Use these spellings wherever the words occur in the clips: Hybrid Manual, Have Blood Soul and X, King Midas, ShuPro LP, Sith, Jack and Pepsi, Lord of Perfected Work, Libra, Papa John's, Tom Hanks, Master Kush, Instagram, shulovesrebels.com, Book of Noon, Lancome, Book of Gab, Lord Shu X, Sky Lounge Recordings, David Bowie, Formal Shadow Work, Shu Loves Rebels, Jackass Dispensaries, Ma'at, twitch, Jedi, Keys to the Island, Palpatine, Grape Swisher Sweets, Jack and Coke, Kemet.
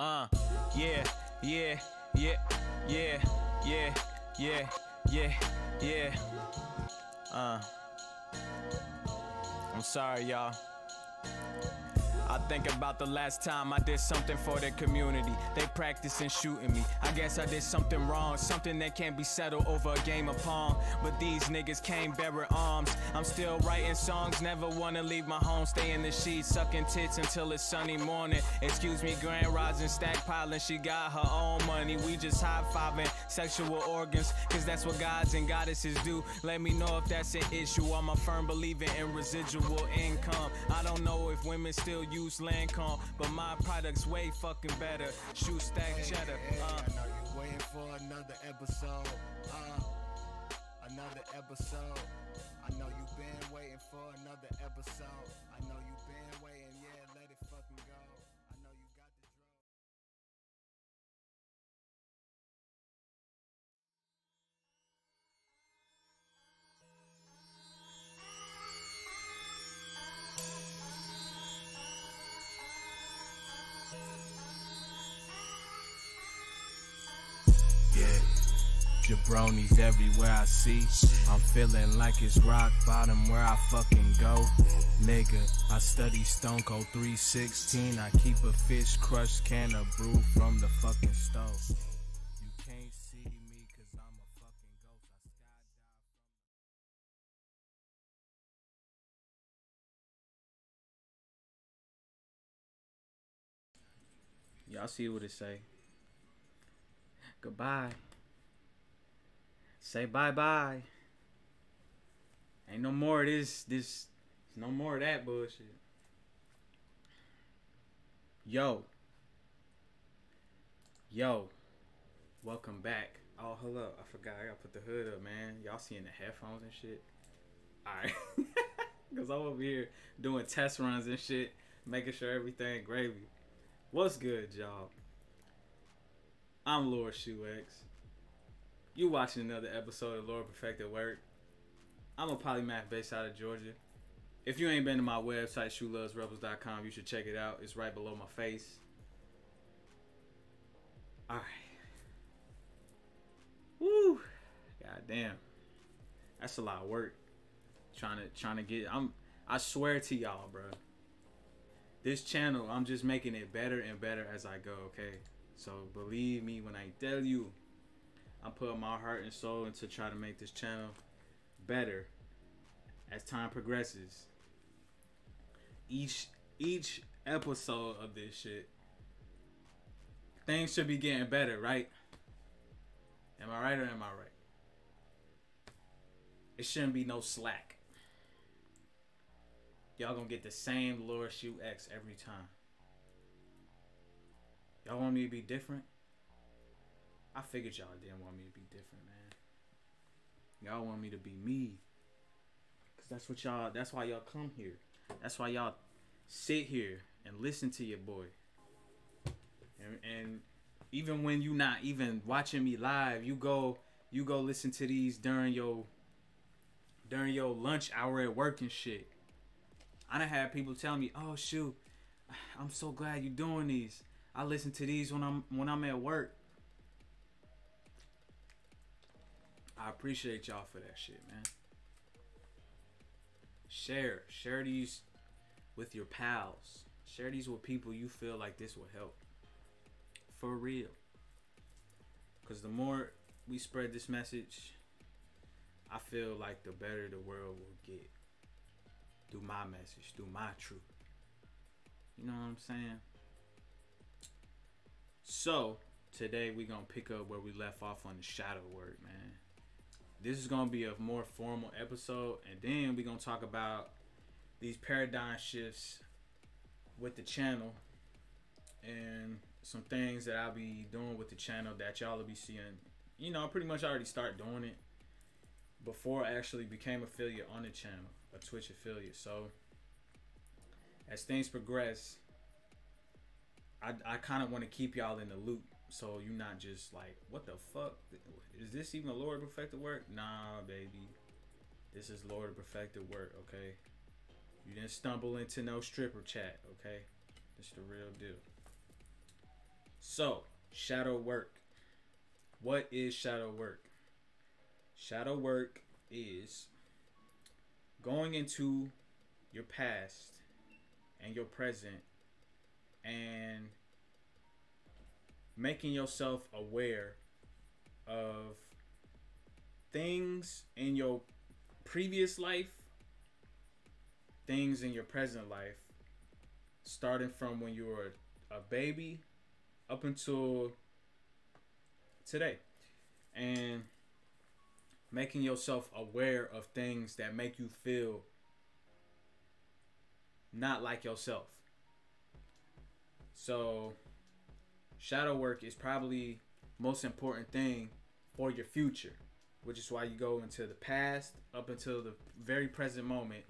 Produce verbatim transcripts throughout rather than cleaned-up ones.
Uh, yeah, yeah, yeah, yeah, yeah, yeah, yeah, yeah. Uh, I'm sorry, y'all. I think about the last time I did something for the community. They practicing shooting me. I guess I did something wrong, something that can't be settled over a game of Pong. But these niggas can't bear arms. I'm still writing songs, never wanna leave my home. Stay in the sheets, sucking tits until it's sunny morning. Excuse me, grand rising, stack piling. She got her own money, we just high-fiving sexual organs, cause that's what gods and goddesses do. Let me know if that's an issue. I'm a firm believer in residual income. I don't know if women still use use Lancome, but my product's way fucking better. Shoe stack hey, cheddar. Hey, uh. I know you're waiting for another episode. Uh, another episode. I know you've been waiting for another episode. I know you've been waiting. Yeah, let it fucking go. I know you got the drug. Jabronis everywhere I see. I'm feeling like it's rock bottom where I fucking go. Nigga, I study Stone Cold three sixteen. I keep a fish crushed can of brew from the fucking stove. You can't see me cause I'm a fucking ghost. I skydive from... Y'all see what it say. Goodbye. Say bye bye. Ain't no more of this, this, no more of that bullshit. Yo. Yo. Welcome back. Oh, hello. I forgot. I gotta put the hood up, man. Y'all seeing the headphones and shit? Alright. Because I'm over here doing test runs and shit, making sure everything gravy. What's good, y'all? I'm Lord Shu X. You watching another episode of Lord of Perfected Work. I'm a polymath based out of Georgia. If you ain't been to my website, shu loves rebels dot com, you should check it out. It's right below my face. Alright. Woo! God damn. That's a lot of work. Trying to trying to get I'm I swear to y'all, bro. This channel, I'm just making it better and better as I go, okay? So believe me when I tell you. I'm putting my heart and soul into trying to make this channel better as time progresses. Each each episode of this shit, things should be getting better, right? Am I right or am I right? It shouldn't be no slack. Y'all gonna get the same Lord Shu X every time. Y'all want me to be different? I figured y'all didn't want me to be different, man. Y'all want me to be me. Cause that's what y'all, that's why y'all come here. That's why y'all sit here and listen to your boy. And, and even when you not even watching me live, you go, you go listen to these during your, during your lunch hour at work and shit. I done had people tell me, oh shoot, I'm so glad you doing these. I listen to these when I'm, when I'm at work. I appreciate y'all for that shit, man. Share. Share these with your pals. Share these with people you feel like this will help. For real. Because the more we spread this message, I feel like the better the world will get. Through my message. Through my truth. You know what I'm saying? So, today we're going to pick up where we left off on the shadow work, man. This is going to be a more formal episode, and then we're going to talk about these paradigm shifts with the channel and some things that I'll be doing with the channel that y'all will be seeing. You know, I pretty much already started doing it before I actually became affiliate on the channel, a Twitch affiliate. So as things progress, I, I kind of want to keep y'all in the loop. So you're not just like, what the fuck? Is this even Lord of Perfected Work? Nah, baby. This is Lord of Perfected Work, okay? You didn't stumble into no stripper chat, okay? It's the real deal. So, shadow work. What is shadow work? Shadow work is going into your past and your present and making yourself aware of things in your previous life, things in your present life, starting from when you were a baby up until today, and making yourself aware of things that make you feel not like yourself. So shadow work is probably most important thing for your future, which is why you go into the past up until the very present moment,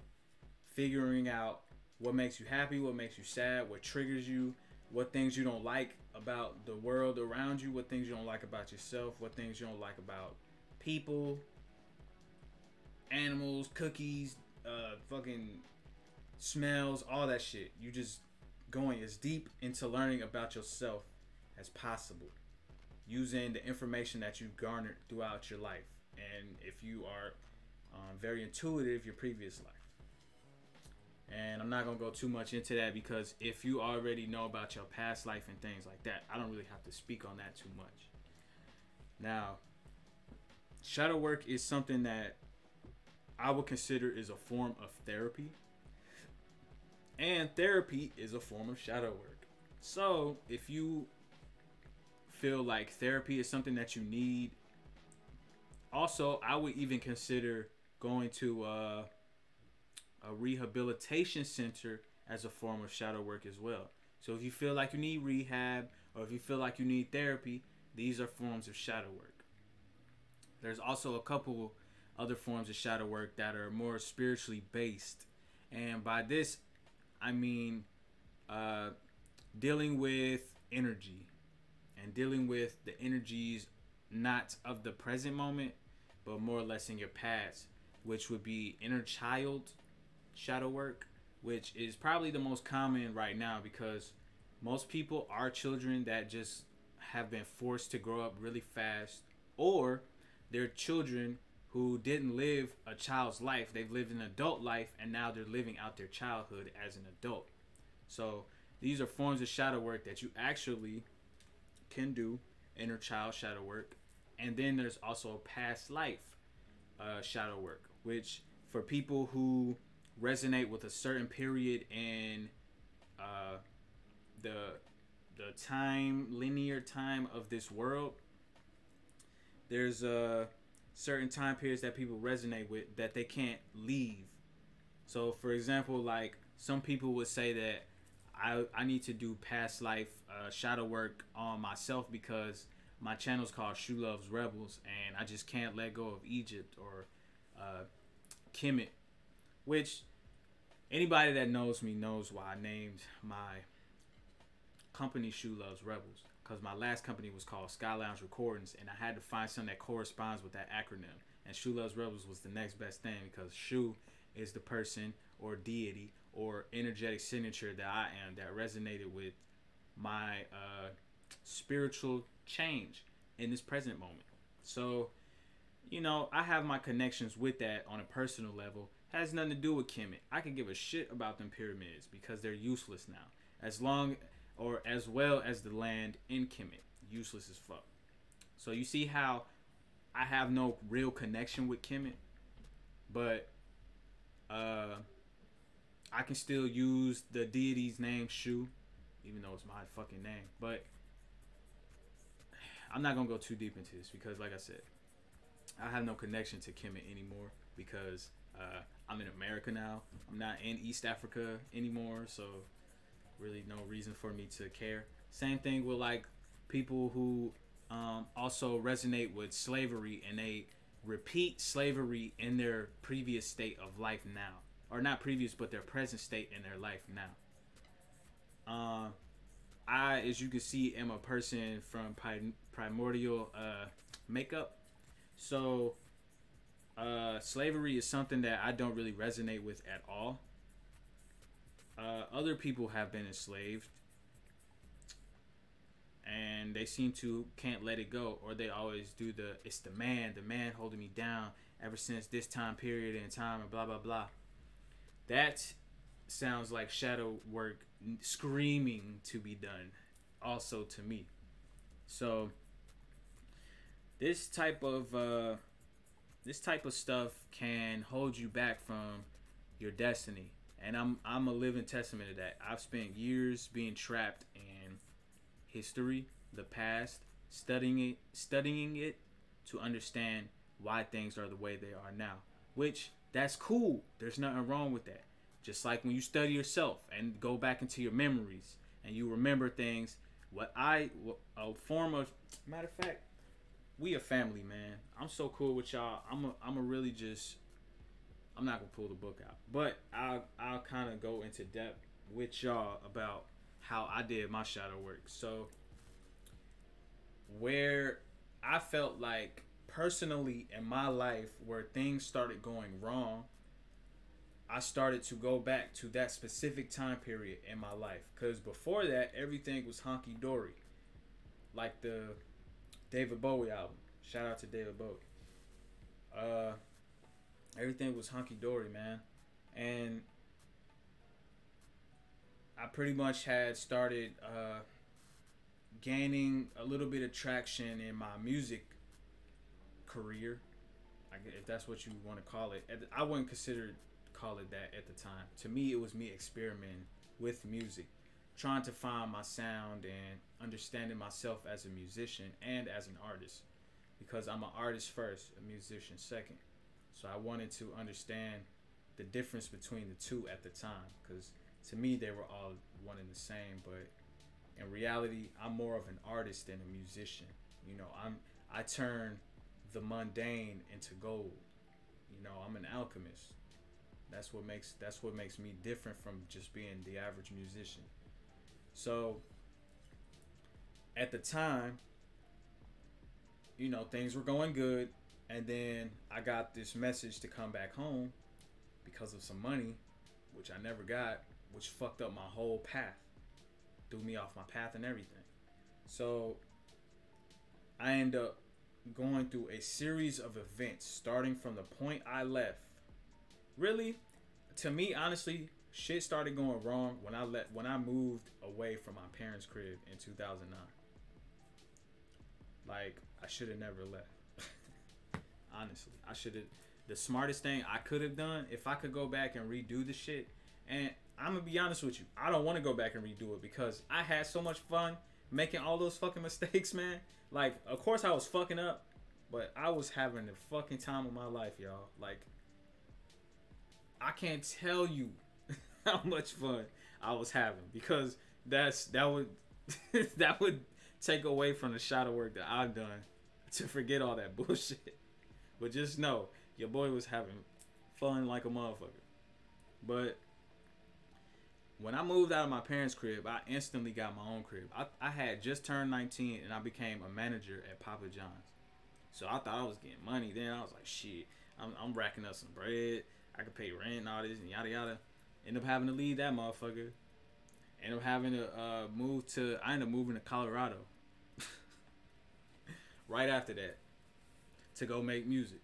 figuring out what makes you happy, what makes you sad, what triggers you, what things you don't like about the world around you, what things you don't like about yourself, what things you don't like about people, animals, cookies, uh, fucking smells, all that shit. You just going as deep into learning about yourself as possible, using the information that you've garnered throughout your life. And if you are um, very intuitive, your previous life. And I'm not going to go too much into that because if you already know about your past life and things like that, I don't really have to speak on that too much. Now, shadow work is something that I would consider is a form of therapy. And therapy is a form of shadow work. So if you feel like therapy is something that you need, also, I would even consider going to uh, a rehabilitation center as a form of shadow work as well. So if you feel like you need rehab or if you feel like you need therapy, these are forms of shadow work. There's also a couple other forms of shadow work that are more spiritually based. And by this, I mean uh, dealing with energy and dealing with the energies not of the present moment, but more or less in your past, which would be inner child shadow work, which is probably the most common right now because most people are children that just have been forced to grow up really fast, or they're children who didn't live a child's life. They've lived an adult life and now they're living out their childhood as an adult. So these are forms of shadow work that you actually can do, inner child shadow work. And then there's also past life uh, shadow work, which for people who resonate with a certain period in uh, the, the time, linear time of this world, there's a certain time periods that people resonate with that they can't leave. So for example, like some people would say that I, I need to do past life uh, shadow work on myself because my channel's called Shu Loves Rebels and I just can't let go of Egypt or uh, Kemet, which anybody that knows me knows why I named my company Shu Loves Rebels, because my last company was called Sky Lounge Recordings and I had to find something that corresponds with that acronym, and Shu Loves Rebels was the next best thing because Shu is the person or deity or energetic signature that I am that resonated with my uh, spiritual change in this present moment. So, you know, I have my connections with that on a personal level. Has nothing to do with Kemet. I could give a shit about them pyramids because they're useless now. As long or as well as the land in Kemet. Useless as fuck. So you see how I have no real connection with Kemet. But uh, I can still use the deity's name Shu. Even though it's my fucking name. But I'm not going to go too deep into this because like I said, I have no connection to Kemet anymore because Uh, I'm in America now. I'm not in East Africa anymore, so really no reason for me to care. Same thing with like people who um, also resonate with slavery and they repeat slavery in their previous state of life now, or not previous, but their present state in their life now. Uh, I, as you can see, am a person from prim primordial uh, makeup, so. Uh, slavery is something that I don't really resonate with at all. Uh, other people have been enslaved. and they seem to can't let it go, or they always do the it's the man the man holding me down ever since this time period and time and blah blah blah. That sounds like shadow work screaming to be done also to me. So this type of uh, this type of stuff can hold you back from your destiny, and I'm I'm a living testament of that. I've spent years being trapped in history, the past, studying it, studying it to understand why things are the way they are now, which that's cool. There's nothing wrong with that. Just like when you study yourself and go back into your memories and you remember things. What I, a form of, matter of fact, we a family, man. I'm so cool with y'all. I'm a, I'm a really just, I'm not gonna pull the book out, but I'll, I'll kind of go into depth with y'all about how I did my shadow work. So where I felt like personally in my life where things started going wrong, I started to go back to that specific time period in my life, because before that everything was honky-dory, like the David Bowie album. Shout out to David Bowie. Uh, everything was honky-dory, man, and I pretty much had started uh, gaining a little bit of traction in my music career, if that's what you want to call it. I wouldn't consider call it that at the time. To me, it was me experimenting with music, trying to find my sound and understanding myself as a musician and as an artist, because I'm an artist first, a musician second. So I wanted to understand the difference between the two at the time, because to me they were all one and the same, but in reality I'm more of an artist than a musician. You know, I'm I turn the mundane into gold. You know, I'm an alchemist. That's what makes that's what makes me different from just being the average musician. So at the time, you know, things were going good, and then I got this message to come back home because of some money, which I never got, which fucked up my whole path, threw me off my path and everything. So I end up going through a series of events starting from the point I left. Really, to me, honestly, shit started going wrong when I let when I moved away from my parents' crib in two thousand nine. Like, I should have never left. Honestly, I should have. The smartest thing I could have done, if I could go back and redo the shit, and I'm gonna be honest with you, I don't want to go back and redo it, because I had so much fun making all those fucking mistakes, man. Like, of course I was fucking up, but I was having the fucking time of my life, y'all. Like, I can't tell you how much fun I was having, because that's that would that would take away from the shadow work that I've done to forget all that bullshit. But just know your boy was having fun like a motherfucker. But when I moved out of my parents' crib, I instantly got my own crib. I, I had just turned nineteen and I became a manager at Papa John's. So I thought I was getting money. Then I was like, shit, I'm, I'm racking up some bread. I could pay rent and all this and yada yada. End up having to leave that motherfucker. End up having to uh, move to, I ended up moving to Colorado. Right after that. To go make music.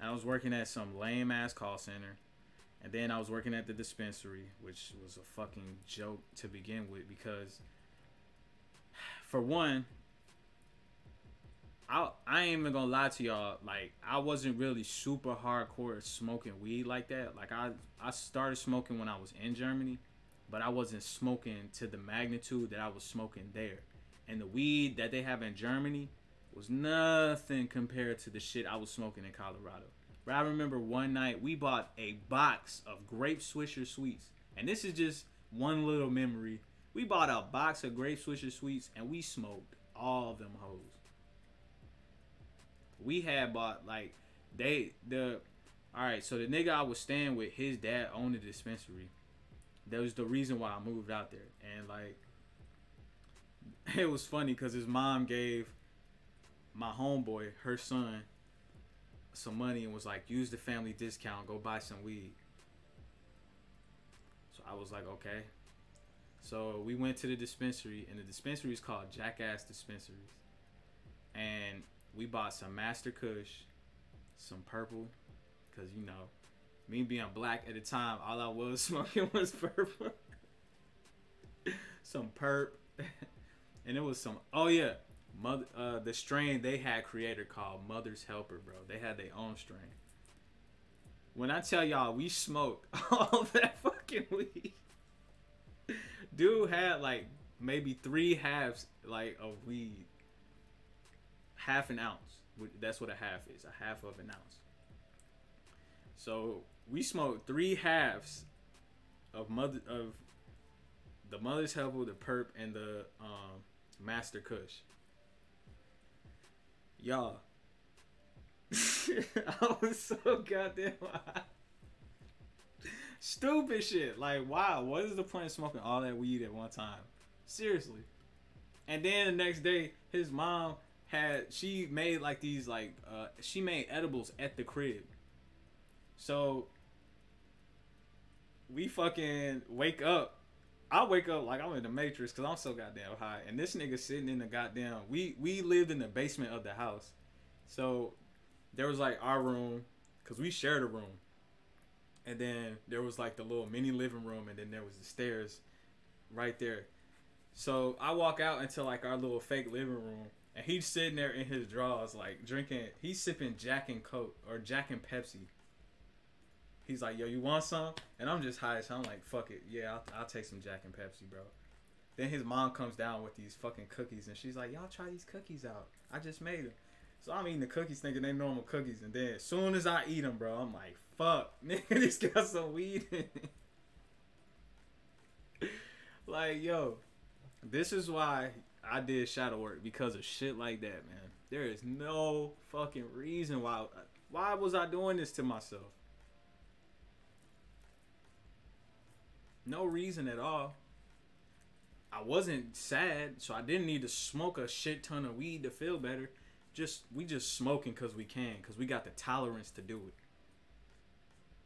And I was working at some lame ass call center. And then I was working at the dispensary, which was a fucking joke to begin with, because for one, I, I ain't even gonna lie to y'all, like, I wasn't really super hardcore smoking weed like that. Like, I, I started smoking when I was in Germany, but I wasn't smoking to the magnitude that I was smoking there. And the weed that they have in Germany was nothing compared to the shit I was smoking in Colorado. But I remember one night we bought a box of Grape Swisher Sweets. And this is just one little memory. We bought a box of Grape Swisher Sweets and we smoked all them hoes. We had bought, like, they, the, all right, so the nigga I was staying with, his dad owned the dispensary. That was the reason why I moved out there. And, like, it was funny because his mom gave my homeboy, her son, some money and was like, use the family discount, go buy some weed. So I was like, okay. So we went to the dispensary, and the dispensary is called Jackass Dispensaries. And we bought some Master Kush, some purple, because, you know, me being black at the time, all I was smoking was purple. Some perp. And it was some, oh yeah, mother, uh, the strain they had created called Mother's Helper, bro. They had their own strain. When I tell y'all, we smoked all that fucking weed. Dude had like maybe three halves like of weed. Half an ounce. That's what a half is. A half of an ounce. So we smoked three halves of mother of the Mother's Helper, the perp, and the um, Master Kush. Y'all. I was so goddamn high. Stupid shit. Like, wow, what is the point of smoking all that weed at one time? Seriously. And then the next day, his mom had, she made like these, like, uh, she made edibles at the crib. So, we fucking wake up. I wake up like I'm in the Matrix because I'm so goddamn high. And this nigga sitting in the goddamn, we, we lived in the basement of the house. So, there was like our room, cause we shared a room, and then there was like the little mini living room, and then there was the stairs, right there. So I walk out into like our little fake living room, and he's sitting there in his drawers, like drinking. He's sipping Jack and Coke or Jack and Pepsi. He's like, "Yo, you want some?" And I'm just high, so I'm like, "Fuck it, yeah, I'll, I'll take some Jack and Pepsi, bro." Then his mom comes down with these fucking cookies, and she's like, "Y'all try these cookies out. I just made them." So I'm eating the cookies thinking they normal cookies, and then as soon as I eat them, bro, I'm like, fuck, nigga, this got some weed in it. Like, yo, this is why I did shadow work, because of shit like that, man. There is no fucking reason why, why was I doing this to myself? No reason at all. I wasn't sad, so I didn't need to smoke a shit ton of weed to feel better. Just we just smoking because we can, because we got the tolerance to do it.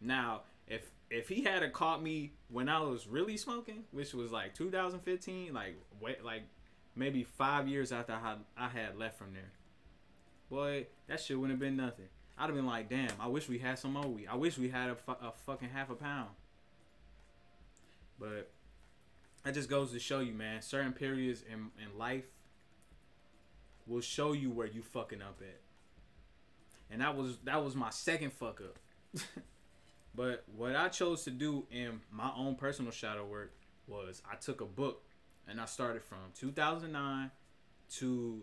Now, if if he had a caught me when I was really smoking, which was like two thousand fifteen, like wait, like maybe five years after I had, I had left from there, boy, that shit wouldn't have been nothing. I'd have been like, damn, I wish we had some more weed. I wish we had a, fu a fucking half a pound. But that just goes to show you, man, certain periods in, in life will show you where you fucking up at. And that was that was my second fuck up. But what I chose to do in my own personal shadow work was I took a book, and I started from two thousand nine to,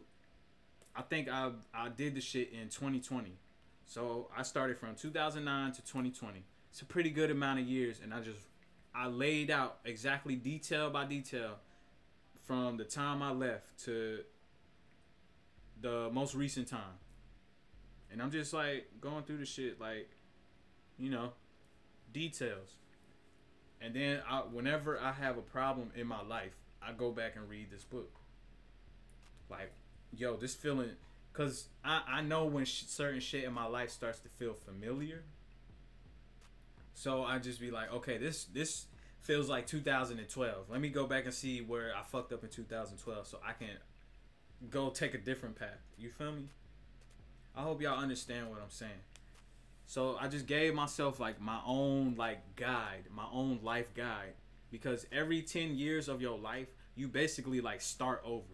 I think I, I did the shit in twenty twenty. So I started from two thousand nine to twenty twenty. It's a pretty good amount of years, and I just, I laid out exactly detail by detail from the time I left to the most recent time. And I'm just like going through the shit, like, you know, details. And then I, whenever I have a problem in my life, I go back and read this book. Like, yo, this feeling, because I, I know when sh certain shit in my life starts to feel familiar. So I just be like, okay, this this feels like two thousand twelve. Let me go back and see where I fucked up in two thousand twelve so I can go take a different path. You feel me? I hope y'all understand what I'm saying. So I just gave myself like my own like guide, my own life guide, because every ten years of your life, you basically like start over.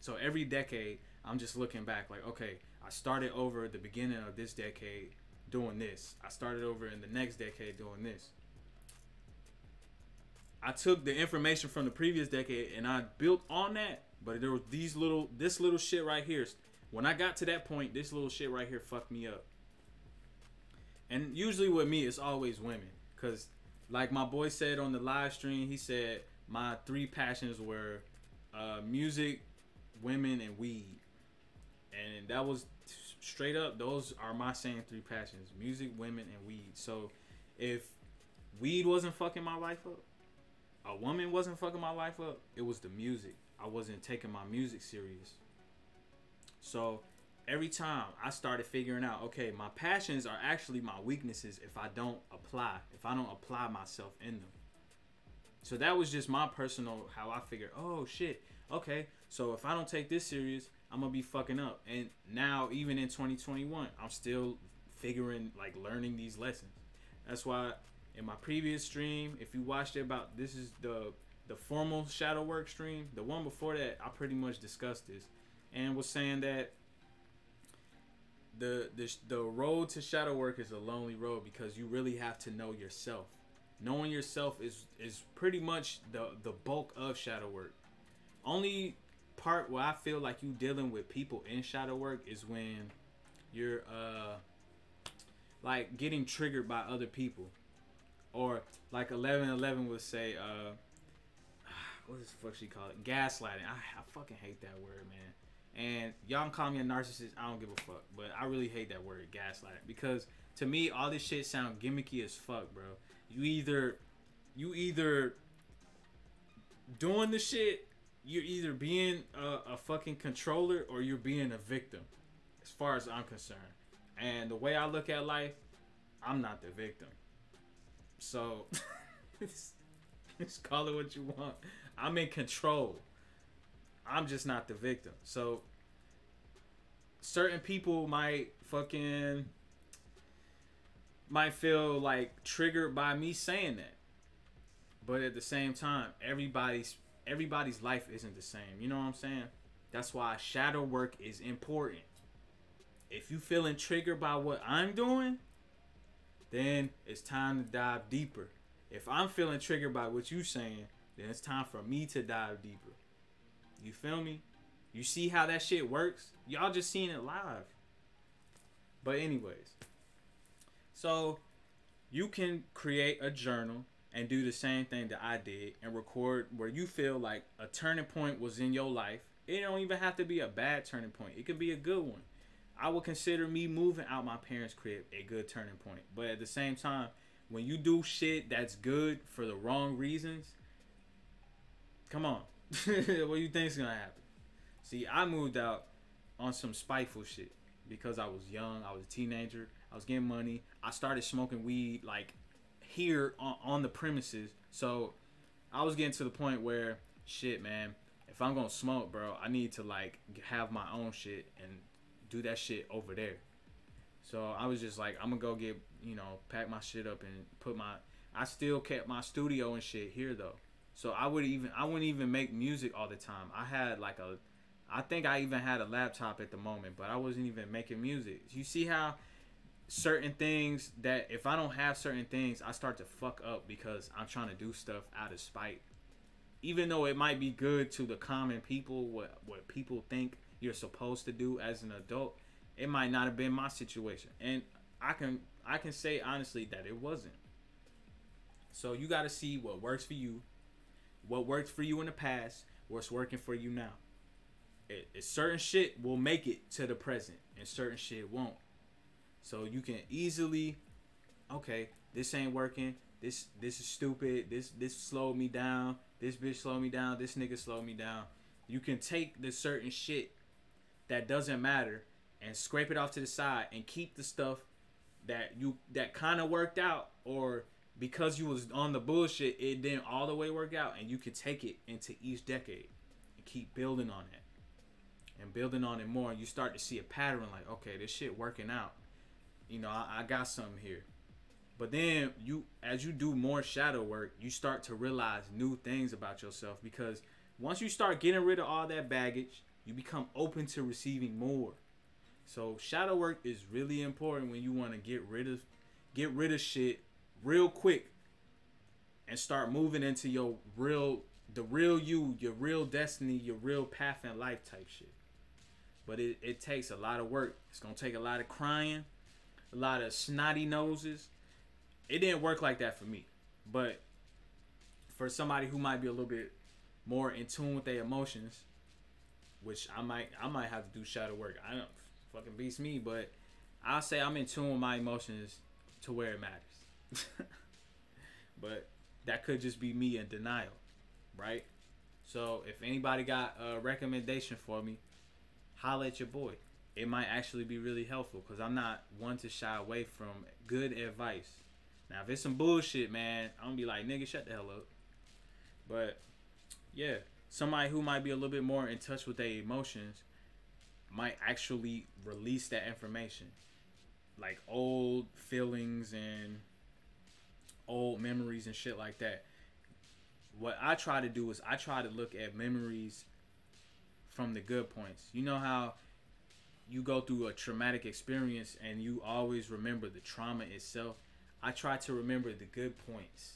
So every decade, I'm just looking back like, okay, I started over at the beginning of this decade doing this. I started over in the next decade doing this. I took the information from the previous decade and I built on that. But there was these little, this little shit right here. When I got to that point, this little shit right here fucked me up. And usually with me, it's always women. Because like my boy said on the live stream, he said my three passions were uh, music, women, and weed. And that was straight up, those are my same three passions. Music, women, and weed. So if weed wasn't fucking my life up, a woman wasn't fucking my life up, it was the music. I wasn't taking my music serious. So every time I started figuring out, okay, my passions are actually my weaknesses if I don't apply, if I don't apply myself in them. So that was just my personal, how I figured, oh shit, okay, so if I don't take this serious, I'm gonna be fucking up. And now, even in twenty twenty-one, I'm still figuring, like, learning these lessons. That's why in my previous stream, if you watched it, about, this is the the formal shadow work stream, the one before that, I pretty much discussed this and was saying that the the, the road to shadow work is a lonely road, because you really have to know yourself. Knowing yourself is is pretty much the the bulk of shadow work. Only part where I feel like you dealing with people in shadow work is when you're uh like getting triggered by other people, or like eleven eleven would say, uh what does the fuck she call it, gaslighting. I, I fucking hate that word, man. And y'all can call me a narcissist, I don't give a fuck, but I really hate that word, gaslighting, because to me all this shit sound gimmicky as fuck, bro. You either, you either doing the shit, you're either being a, a fucking controller, or you're being a victim, as far as I'm concerned. And the way I look at life, I'm not the victim. So, just call it what you want. I'm in control. I'm just not the victim. So, certain people might fucking... might feel like triggered by me saying that, but at the same time, everybody's everybody's life isn't the same. You know what I'm saying? That's why shadow work is important. If you feeling triggered by what I'm doing, then it's time to dive deeper. If I'm feeling triggered by what you saying, then it's time for me to dive deeper. You feel me? You see how that shit works? Y'all just seen it live. But anyways, so you can create a journal and do the same thing that I did and record where you feel like a turning point was in your life. It don't even have to be a bad turning point. It could be a good one. I would consider me moving out my parents' crib a good turning point. But at the same time, when you do shit that's good for the wrong reasons, come on. What do you think's gonna happen? See, I moved out on some spiteful shit because I was young. I was a teenager. I was getting money. I started smoking weed like here on, on the premises. So I was getting to the point where, shit, man, if I'm gonna smoke, bro, I need to like have my own shit and do that shit over there. So I was just like, I'm gonna go get, you know, pack my shit up and put my, I still kept my studio and shit here though. So I would even, I wouldn't even make music all the time. I had like a, I think I even had a laptop at the moment, but I wasn't even making music. You see how certain things, that if I don't have certain things, I start to fuck up because I'm trying to do stuff out of spite, even though it might be good to the common people, what what people think you're supposed to do as an adult. It might not have been my situation, and I can I can say honestly that it wasn't. So you got to see what works for you, what worked for you in the past, what's working for you now. It, it certain shit will make it to the present, and certain shit won't. So you can easily, okay, this ain't working. This this is stupid. This this slowed me down. This bitch slowed me down. This nigga slowed me down. You can take the certain shit that doesn't matter and scrape it off to the side and keep the stuff that you that kind of worked out, or because you was on the bullshit, it didn't all the way work out, and you can take it into each decade and keep building on it and building on it more. And you start to see a pattern like, okay, this shit working out. You know, I, I got something here. But then you, as you do more shadow work, you start to realize new things about yourself, because once you start getting rid of all that baggage, you become open to receiving more. So shadow work is really important when you want to get rid of, get rid of shit real quick and start moving into your real, the real you, your real destiny, your real path in life type shit. But it, it takes a lot of work. It's going to take a lot of crying, a lot of snotty noses. It didn't work like that for me, but for somebody who might be a little bit more in tune with their emotions, which I might, I might have to do shadow work. I don't fucking beats me, but I'll say I'm in tune with my emotions to where it matters. But that could just be me in denial, right? So if anybody got a recommendation for me, holla at your boy. It might actually be really helpful, because I'm not one to shy away from good advice. Now, if it's some bullshit, man, I'm going to be like, nigga, shut the hell up. But yeah, somebody who might be a little bit more in touch with their emotions might actually release that information, like old feelings and old memories and shit like that. What I try to do is I try to look at memories from the good points. You know how you go through a traumatic experience and you always remember the trauma itself? I try to remember the good points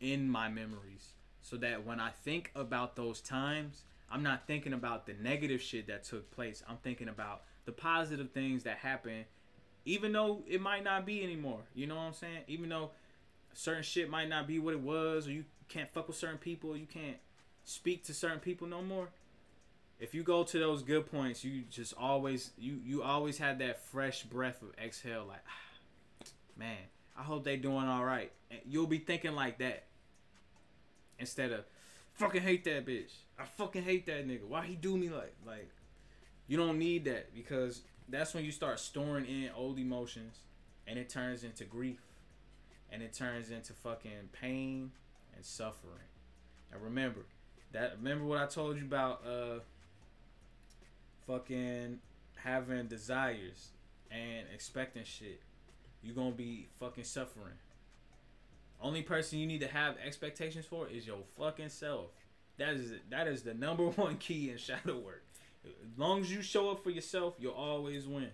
in my memories so that when I think about those times, I'm not thinking about the negative shit that took place. I'm thinking about the positive things that happened, even though it might not be anymore. You know what I'm saying? Even though certain shit might not be what it was, or you can't fuck with certain people, you can't speak to certain people no more. If you go to those good points, you just always, you, you always have that fresh breath of exhale, like, ah, man, I hope they doing all right. And you'll be thinking like that instead of, fucking hate that bitch. I fucking hate that nigga. Why he do me like, like, you don't need that, because that's when you start storing in old emotions and it turns into grief and it turns into fucking pain and suffering. And remember that, remember what I told you about, uh, fucking having desires and expecting shit. You're gonna be fucking suffering. Only person you need to have expectations for is your fucking self. That is that is the number one key in shadow work. As long as you show up for yourself, you'll always win.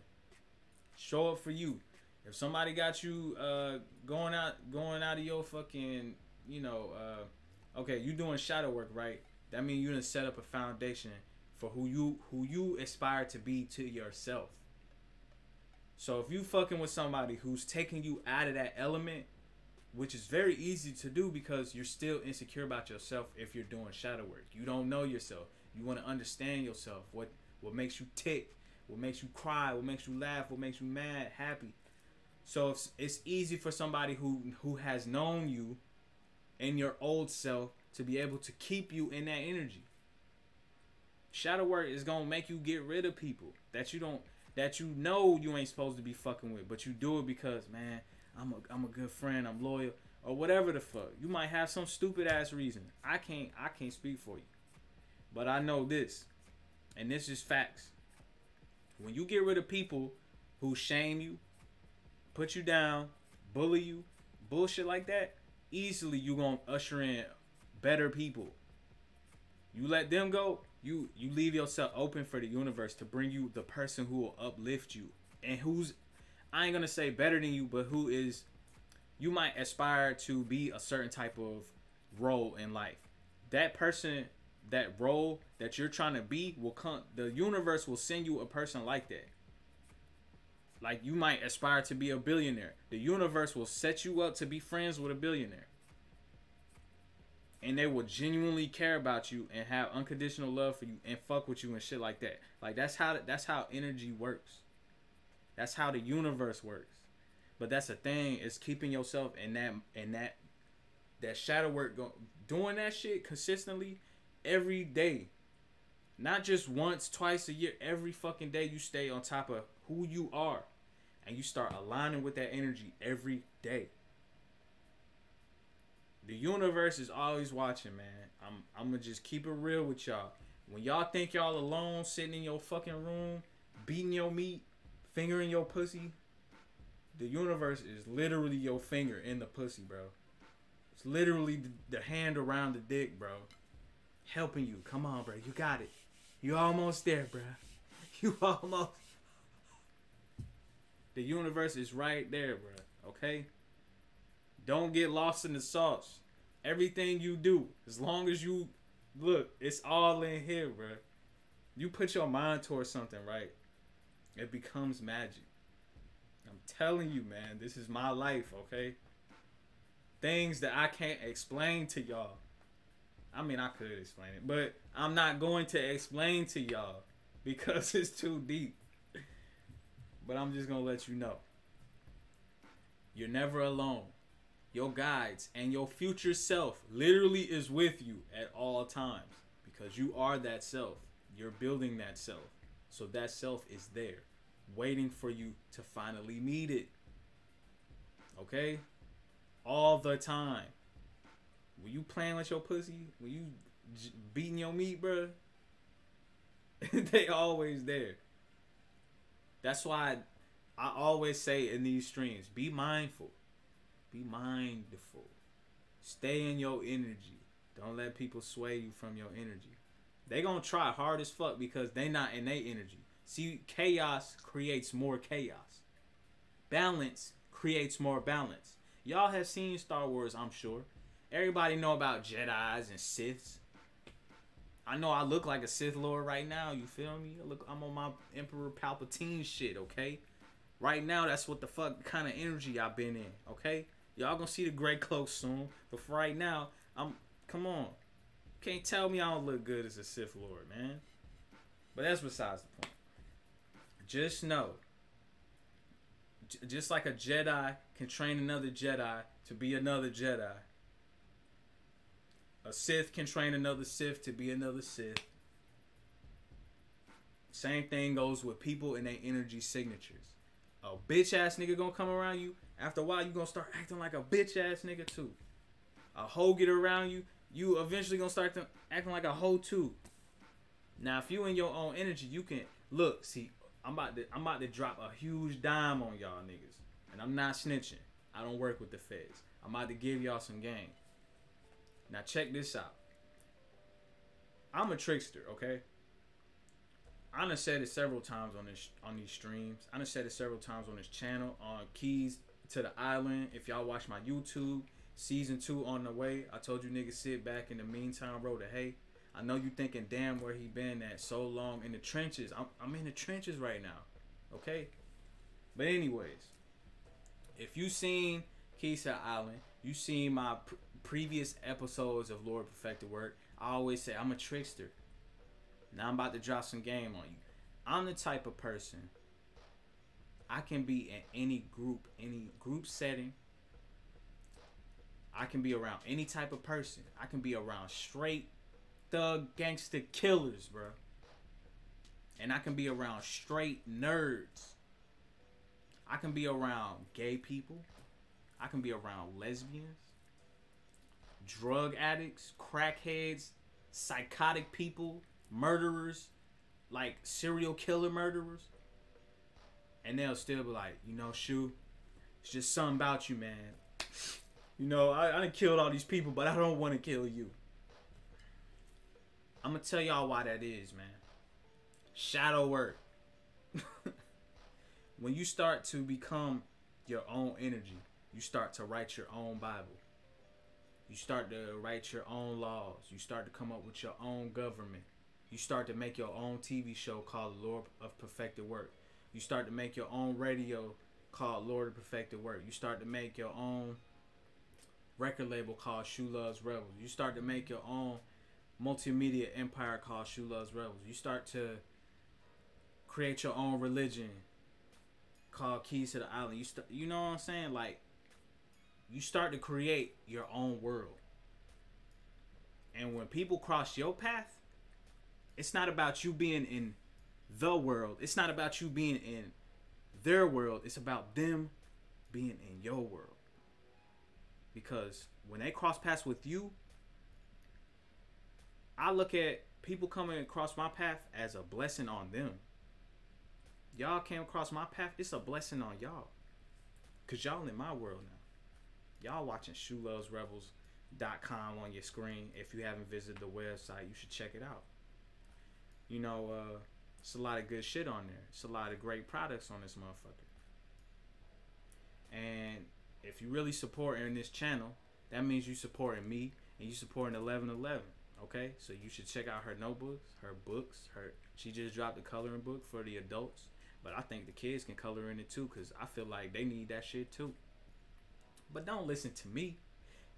Show up for you. If somebody got you uh, going out going out of your fucking, you know, uh, okay, you doing shadow work, right? That means you done set up a foundation for who you who you aspire to be to yourself. So if you fucking with somebody who's taking you out of that element, which is very easy to do because you're still insecure about yourself if you're doing shadow work. You don't know yourself. You want to understand yourself. What what makes you tick? What makes you cry? What makes you laugh? What makes you mad, happy? So it's, it's easy for somebody who, who has known you and your old self to be able to keep you in that energy. Shadow work is going to make you get rid of people that you don't, that you know you ain't supposed to be fucking with, but you do it because, man, I'm a, I'm a good friend, I'm loyal, or whatever the fuck. You might have some stupid ass reason. I can't I can't speak for you, but I know this, and this is facts. When you get rid of people who shame you, put you down, bully you, bullshit like that, easily you gonna usher in better people. You let them go, you you leave yourself open for the universe to bring you the person who will uplift you and who's, I ain't gonna say better than you, but who is, you might aspire to be a certain type of role in life. That person, that role that you're trying to be will come, the universe will send you a person like that. Like, you might aspire to be a billionaire. The universe will set you up to be friends with a billionaire. And they will genuinely care about you and have unconditional love for you and fuck with you and shit like that. Like, that's how, that's how energy works. That's how the universe works. But that's the thing, is keeping yourself in that in that that shadow work, go, doing that shit consistently every day. Not just once, twice a year, every fucking day you stay on top of who you are and you start aligning with that energy every day. The universe is always watching, man. I'm I'm going to just keep it real with y'all. When y'all think y'all alone sitting in your fucking room, beating your meat, fingering your pussy, the universe is literally your finger in the pussy, bro. It's literally the hand around the dick, bro, helping you. Come on, bro, you got it. You almost there, bro. You almost. The universe is right there, bro. Okay? Don't get lost in the sauce. Everything you do, as long as you look, it's all in here, bro. You put your mind towards something, right? It becomes magic. I'm telling you, man, this is my life, okay? Things that I can't explain to y'all. I mean, I could explain it, but I'm not going to explain to y'all because it's too deep. But I'm just going to let you know. You're never alone. Your guides and your future self literally is with you at all times because you are that self. You're building that self. So that self is there, waiting for you to finally meet it. Okay? All the time. when you playing with your pussy, when you j beating your meat, bro, they always there. That's why I, I always say in these streams, be mindful. Be mindful. Stay in your energy. Don't let people sway you from your energy. They gonna try hard as fuck because they not in their energy. See, chaos creates more chaos. Balance creates more balance. Y'all have seen Star Wars, I'm sure. Everybody know about Jedis and Siths. I know I look like a Sith Lord right now, you feel me? I look, I'm on my Emperor Palpatine shit, okay? Right now, that's what the fuck kind of energy I've been in, okay? Y'all gonna see the gray cloaks soon, but for right now, I'm, come on. Can't tell me I don't look good as a Sith Lord, man. But that's besides the point. Just know, just like a Jedi can train another Jedi to be another Jedi, a Sith can train another Sith to be another Sith. Same thing goes with people and their energy signatures. A bitch-ass nigga gonna come around you. After a while, you gonna start acting like a bitch-ass nigga, too. A hoe get around you. You eventually gonna start acting like a hoe, too. Now, if you in your own energy, you can... Look, see, I'm about to, I'm about to drop a huge dime on y'all niggas. And I'm not snitching. I don't work with the feds. I'm about to give y'all some game. Now, check this out. I'm a trickster, okay? I done said it several times on this on these streams. I done said it several times on this channel, on Keys to the Island. If y'all watch my YouTube, season two on the way. I told you niggas sit back in the meantime, roll the hay. I know you thinking, damn, where he been at so long in the trenches. I'm, I'm in the trenches right now, okay? But anyways, if you seen Keys to the Island, you seen my... Pr previous episodes of Lord Perfected Work, I always say I'm a trickster. Now I'm about to drop some game on you. I'm the type of person, I can be in any group, any group setting. I can be around any type of person. I can be around straight thug gangster killers, bro. And I can be around straight nerds. I can be around gay people. I can be around lesbians, drug addicts, crackheads, psychotic people, murderers, like serial killer murderers. And they'll still be like, you know, Shu, it's just something about you, man. You know, I, I done killed all these people, but I don't want to kill you. I'm going to tell y'all why that is, man. Shadow work. When you start to become your own energy, you start to write your own Bible. You start to write your own laws. You start to come up with your own government. You start to make your own T V show called Lord of Perfected Work. You start to make your own radio called Lord of Perfected Work. You start to make your own record label called Shu Loves Rebels. You start to make your own multimedia empire called Shu Loves Rebels. You start to create your own religion called Keys to the Island. You, st you know what I'm saying? Like, you start to create your own world. And when people cross your path, it's not about you being in the world. It's not about you being in their world. It's about them being in your world. Because when they cross paths with you, I look at people coming across my path as a blessing on them. Y'all came across my path, it's a blessing on y'all. Because y'all in my world now. Y'all watching shu loves rebels dot com on your screen. If you haven't visited the website, you should check it out. You know, uh, it's a lot of good shit on there. It's a lot of great products on this motherfucker. And if you really supporting this channel, that means you supporting me and you supporting eleven eleven. Okay, so you should check out her notebooks, her books. Her she just dropped a coloring book for the adults, but I think the kids can color in it too because I feel like they need that shit too. But don't listen to me.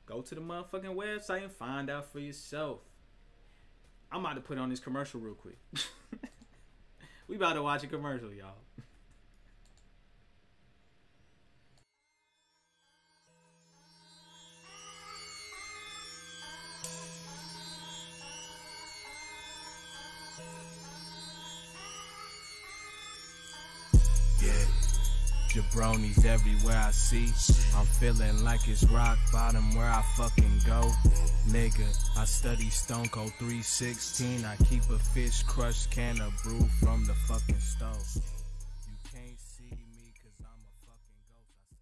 Go to the motherfucking website and find out for yourself. I'm about to put on this commercial real quick. We about to watch a commercial, y'all. Yeah, your bronies everywhere I see. I'm feeling like it's rock bottom where I fucking go. Nigga, I study Stone Cold three sixteen. I keep a fish crushed can of brew from the fucking stove. You can't see me cause I'm a fucking ghost.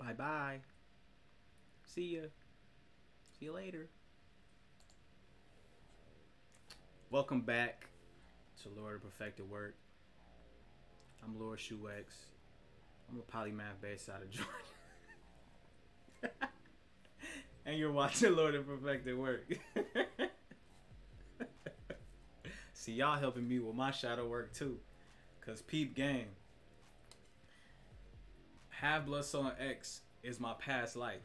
I skydive from... Bye bye. See ya. See you later. Welcome back to Lord of Perfected Work. I'm Lord Shu X. I'm a polymath based out of Georgia. And you're watching Lord of Perfected Work. See, y'all helping me with my shadow work too. Because peep game. Have Blood Soul and X is my past life.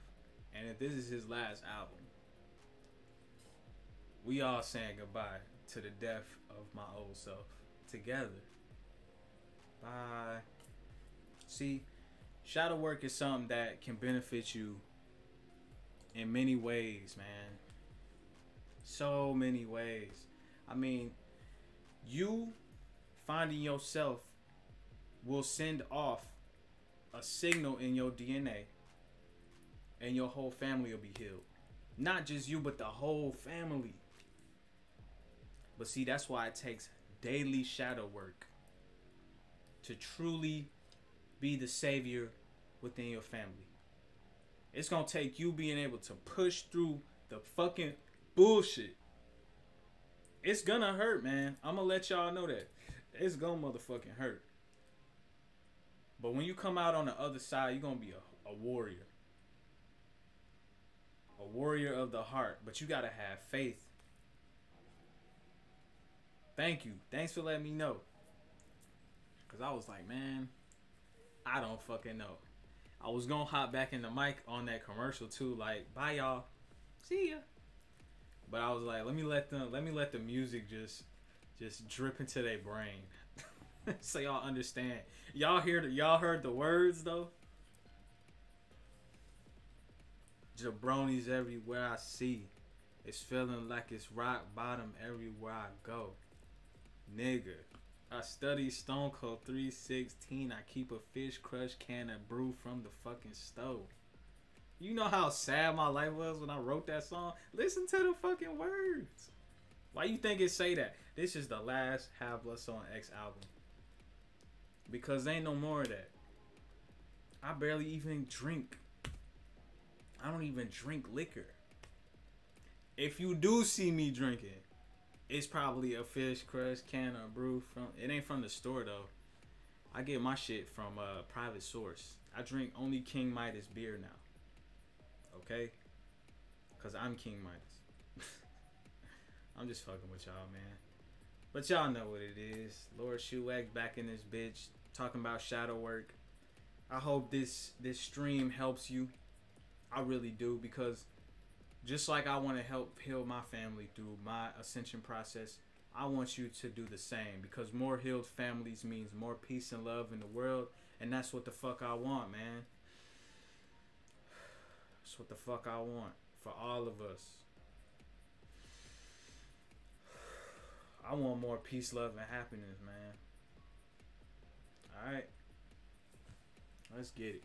And if this is his last album, we all saying goodbye to the death of my old self together. Bye. See, shadow work is something that can benefit you in many ways, man. So many ways. I mean, you finding yourself will send off a signal in your D N A, and your whole family will be healed. Not just you, but the whole family. But see, that's why it takes daily shadow work to truly be the savior within your family. It's gonna take you being able to push through the fucking bullshit. It's gonna hurt, man. I'm gonna let y'all know that. It's gonna motherfucking hurt. But when you come out on the other side, you're gonna be a, a warrior. A warrior of the heart. But you gotta have faith. Thank you. Thanks for letting me know. Because I was like, man, I don't fucking know. I was going to hop back in the mic on that commercial too. Like, bye, y'all. See ya. But I was like, let me let them, let me let the music just, just drip into their brain. So y'all understand. Y'all hear, y'all heard the words, though? Jabronis everywhere I see. It's feeling like it's rock bottom everywhere I go. Nigga, I study Stone Cold three sixteen. I keep a fish crush can of brew from the fucking stove. You know how sad my life was when I wrote that song? Listen to the fucking words. Why you think it say that? This is the last Have Blood Soul and X album. Because there ain't no more of that. I barely even drink. I don't even drink liquor. If you do see me drinking, it's probably a fish crush can of brew from. It ain't from the store though. I get my shit from a private source. I drink only King Midas beer now. Okay? Cause I'm King Midas. I'm just fucking with y'all, man. But y'all know what it is. Lord Shu X back in this bitch talking about shadow work. I hope this this stream helps you. I really do, because just like I want to help heal my family through my ascension process, I want you to do the same, because more healed families means more peace and love in the world, and that's what the fuck I want, man. That's what the fuck I want for all of us. I want more peace, love, and happiness, man. Alright. Let's get it.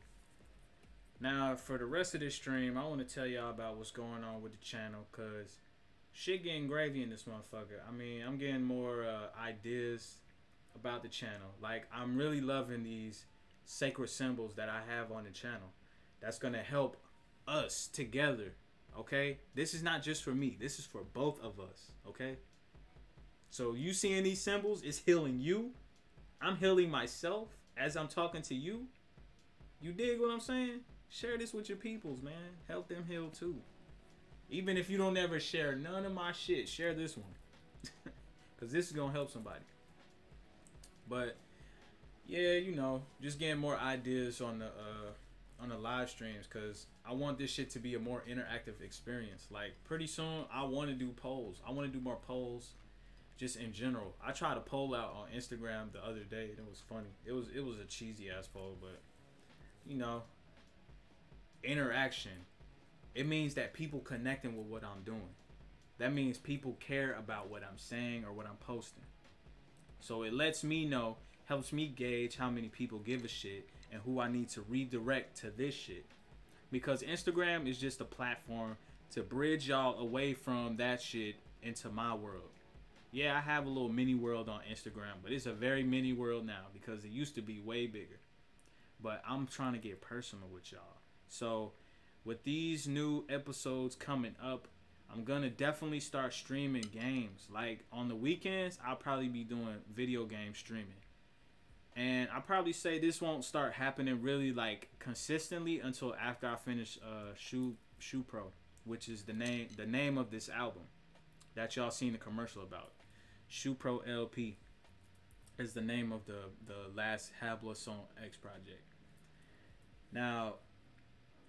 Now, for the rest of this stream, I want to tell y'all about what's going on with the channel, because shit getting gravy in this motherfucker. I mean, I'm getting more uh, ideas about the channel. Like, I'm really loving these sacred symbols that I have on the channel. That's going to help us together, okay? This is not just for me. This is for both of us, okay? So, you seeing these symbols, it's healing you. I'm healing myself as I'm talking to you. You dig what I'm saying? Share this with your peoples, man. Help them heal too. Even if you don't ever share none of my shit, share this one. Because this is going to help somebody. But, yeah, you know, just getting more ideas on the, uh, on the live streams. Because I want this shit to be a more interactive experience. Like, pretty soon, I want to do polls. I want to do more polls just in general. I tried a poll out on Instagram the other day. And it was funny. It was, it was a cheesy-ass poll, but, you know... Interaction, it means that people connecting with what I'm doing. That means people care about what I'm saying or what I'm posting. So it lets me know, helps me gauge how many people give a shit and who I need to redirect to this shit. Because Instagram is just a platform to bridge y'all away from that shit into my world. Yeah, I have a little mini world on Instagram, but it's a very mini world now because it used to be way bigger. But I'm trying to get personal with y'all. So with these new episodes coming up, I'm going to definitely start streaming games. Like on the weekends, I'll probably be doing video game streaming. And I'll probably say this won't start happening really like consistently until after I finish uh, Shu, ShuPro, which is the name, the name of this album that y'all seen the commercial about. ShuPro L P is the name of the, the last Have Blood Soul and X project. Now,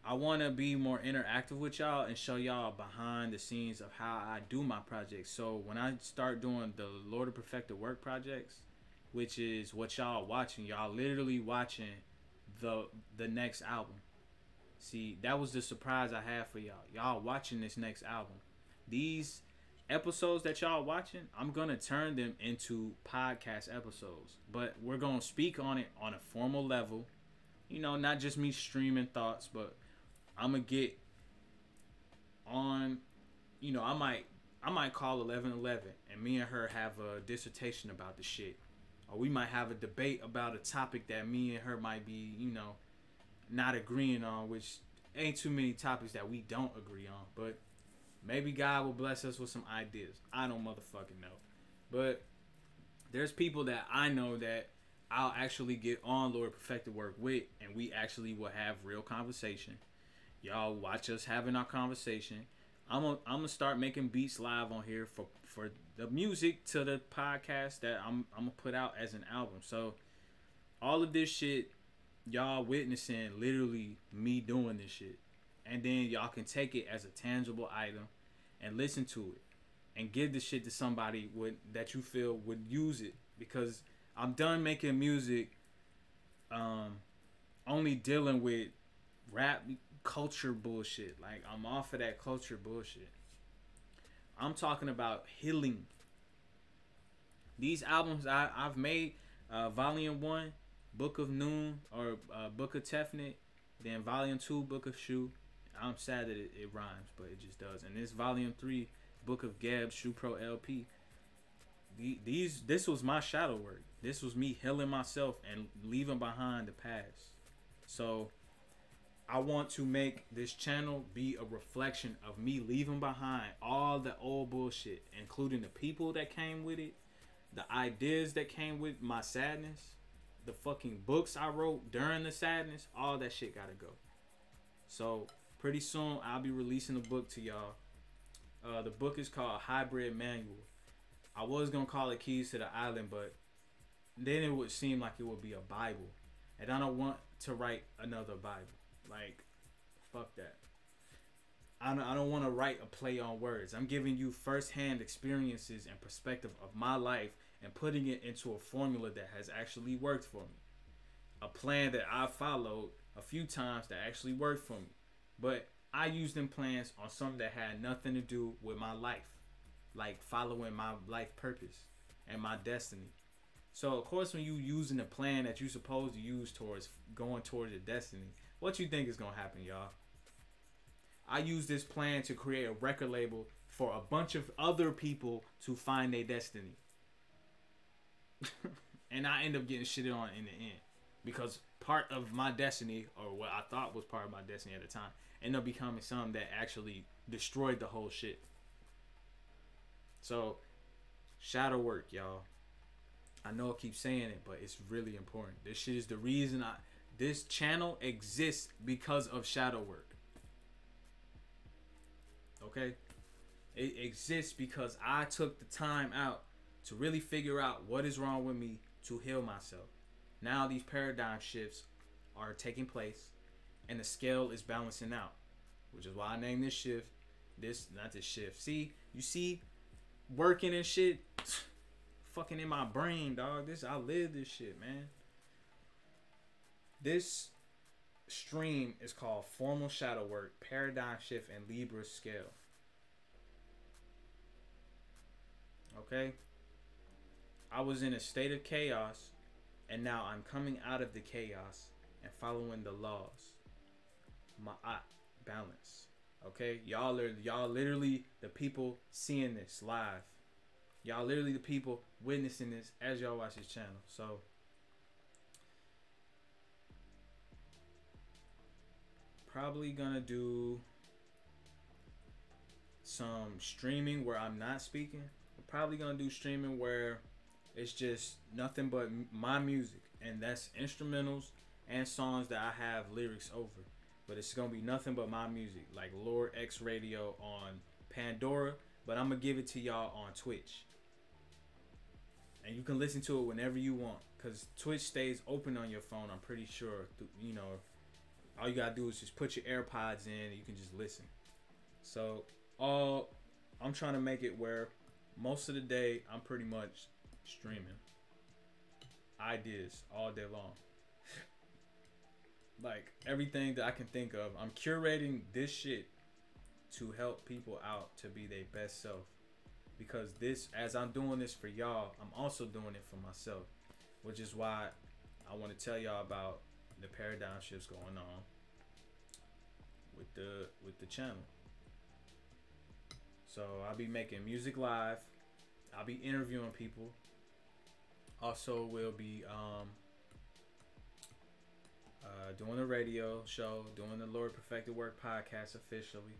I want to be more interactive with y'all and show y'all behind the scenes of how I do my projects. So when I start doing the Lord of Perfected Work projects, which is what y'all watching, y'all literally watching the the next album. See, that was the surprise I had for y'all. Y'all watching this next album. These episodes that y'all watching, I'm going to turn them into podcast episodes. But we're going to speak on it on a formal level. You know, not just me streaming thoughts, but I'm gonna get on, you know, I might I might call eleven eleven and me and her have a dissertation about the shit. Or we might have a debate about a topic that me and her might be, you know, not agreeing on, which ain't too many topics that we don't agree on. But maybe God will bless us with some ideas. I don't motherfucking know. But there's people that I know that I'll actually get on Lord Perfected Work with, and we actually will have real conversation. Y'all watch us having our conversation. I'm gonna I'm gonna start making beats live on here for for the music to the podcast that I'm I'm gonna put out as an album. So all of this shit, y'all witnessing literally me doing this shit, and then y'all can take it as a tangible item and listen to it and give this shit to somebody would that you feel would use it, because I'm done making music, um, only dealing with rap culture bullshit. Like, I'm off of that culture bullshit. I'm talking about healing. These albums I, I've made, uh, Volume one, Book of Noon, or uh, Book of Tefnut, then Volume two, Book of Shoe. I'm sad that it, it rhymes, but it just does. And this Volume three, Book of Gab, ShuPro L P. The, these, this was my shadow work. This was me healing myself and leaving behind the past. So I want to make this channel be a reflection of me leaving behind all the old bullshit, including the people that came with it, the ideas that came with my sadness, the fucking books I wrote during the sadness, all that shit gotta go. So pretty soon I'll be releasing a book to y'all. Uh, the book is called Hybrid Manual. I was gonna call it Keys to the Island, but then it would seem like it would be a Bible, and I don't want to write another Bible. Like, fuck that. I don't, I don't want to write a play on words. I'm giving you firsthand experiences and perspective of my life and putting it into a formula that has actually worked for me. A plan that I followed a few times that actually worked for me. But I used them plans on something that had nothing to do with my life. Like following my life purpose and my destiny. So, of course, when you using a plan that you're supposed to use towards going towards your destiny, what you think is going to happen, y'all? I use this plan to create a record label for a bunch of other people to find their destiny. And I end up getting shitted on in the end. Because part of my destiny, or what I thought was part of my destiny at the time, ended up becoming something that actually destroyed the whole shit. So, shadow work, y'all. I know I keep saying it, but it's really important. This shit is the reason I... This channel exists because of shadow work. Okay? It exists because I took the time out to really figure out what is wrong with me to heal myself. Now these paradigm shifts are taking place and the scale is balancing out, which is why I named this shift, this, not this shift. See, you see, working and shit, fucking in my brain, dog. This, I live this shit, man. This stream is called Formal Shadow Work, Paradigm Shift, and Libra Scale. Okay? I was in a state of chaos, and now I'm coming out of the chaos and following the laws. Ma'at, balance. Okay? Y'all are y'all literally the people seeing this live. Y'all literally the people witnessing this as y'all watch this channel. So probably gonna do some streaming where I'm not speaking. I'm probably gonna do streaming where it's just nothing but my music, and that's instrumentals and songs that I have lyrics over. But it's gonna be nothing but my music, like Lord X Radio on Pandora. But I'm gonna give it to y'all on Twitch, and you can listen to it whenever you want, cause Twitch stays open on your phone. I'm pretty sure, you know. All you gotta do is just put your AirPods in and you can just listen. So all I'm trying to make it where most of the day I'm pretty much streaming ideas all day long. Like everything that I can think of, I'm curating this shit to help people out to be their best self. Because this, as I'm doing this for y'all, I'm also doing it for myself, which is why I want to tell y'all about the paradigm shifts going on with the with the channel. So I'll be making music live. I'll be interviewing people. Also, we'll be um, uh, doing the radio show, doing the Lord Perfected Work podcast officially.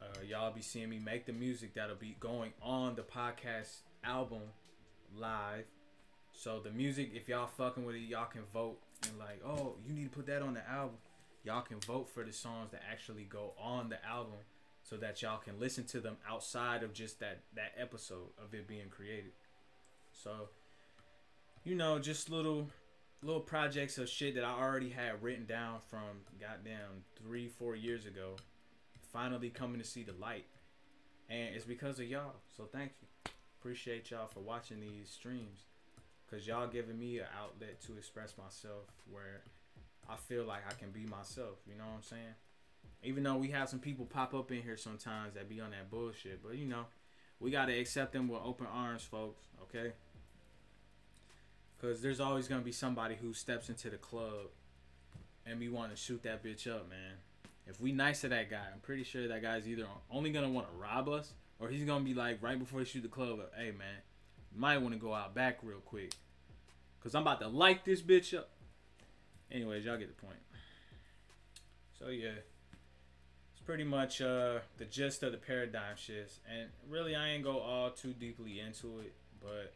Uh, y'all be seeing me make the music that'll be going on the podcast album live. So the music, if y'all fucking with it, y'all can vote. And like, oh, you need to put that on the album. Y'all can vote for the songs that actually go on the album, so that y'all can listen to them outside of just that that episode of it being created. So, you know, just little little projects of shit that I already had written down from goddamn three, four years ago, finally coming to see the light. And it's because of y'all. So thank you. Appreciate y'all for watching these streams. Because y'all giving me an outlet to express myself where I feel like I can be myself. You know what I'm saying? Even though we have some people pop up in here sometimes that be on that bullshit. But, you know, we got to accept them with open arms, folks. Okay? Because there's always going to be somebody who steps into the club and we want to shoot that bitch up, man. If we nice to that guy, I'm pretty sure that guy's either only going to want to rob us, or he's going to be like, right before he shoot the club up, hey, man, might want to go out back real quick, because I'm about to light this bitch up. Anyways, y'all get the point. So yeah, it's pretty much uh, the gist of the paradigm shifts. And really, I ain't go all too deeply into it, but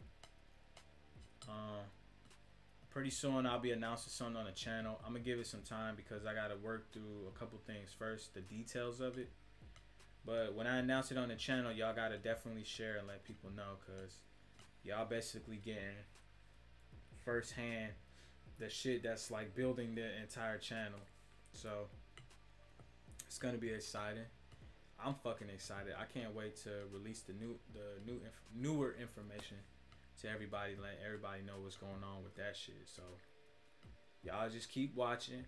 uh, pretty soon I'll be announcing something on the channel. I'm going to give it some time because I got to work through a couple things first, the details of it. But when I announce it on the channel, y'all got to definitely share and let people know, because y'all basically getting firsthand the shit that's like building the entire channel. So it's gonna be exciting. I'm fucking excited. I can't wait to release the new, the new, inf newer information to everybody. Let everybody know what's going on with that shit. So y'all just keep watching.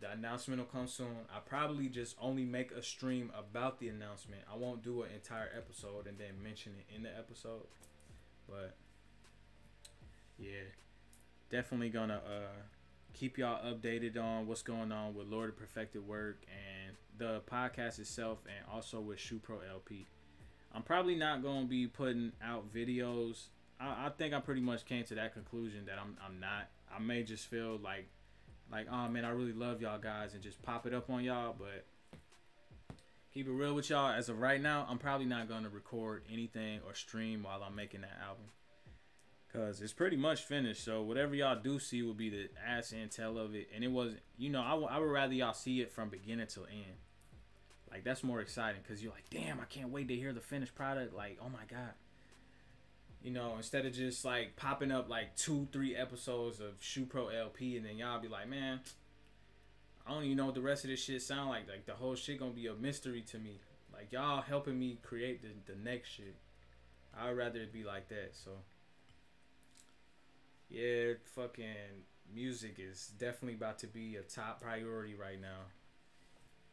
The announcement will come soon. I probably just only make a stream about the announcement. I won't do an entire episode and then mention it in the episode. But yeah, definitely gonna uh, keep y'all updated on what's going on with Lord of Perfected Work and the podcast itself, and also with ShuPro L P. I'm probably not gonna be putting out videos. I, I think I pretty much came to that conclusion that I'm I'm not. I may just feel like like oh man, I really love y'all guys and just pop it up on y'all. But keep it real with y'all. As of right now, I'm probably not going to record anything or stream while I'm making that album, because it's pretty much finished. So whatever y'all do see will be the ass and tail of it. And it wasn't, you know, I, I would rather y'all see it from beginning till end. Like, that's more exciting, because you're like, damn, I can't wait to hear the finished product. Like, oh my God. You know, instead of just like popping up like two, three episodes of ShuPro L P, and then y'all be like, man, I don't even know what the rest of this shit sound like. Like, the whole shit gonna be a mystery to me. Like, y'all helping me create the, the next shit. I'd rather it be like that. So yeah, fucking music is definitely about to be a top priority right now.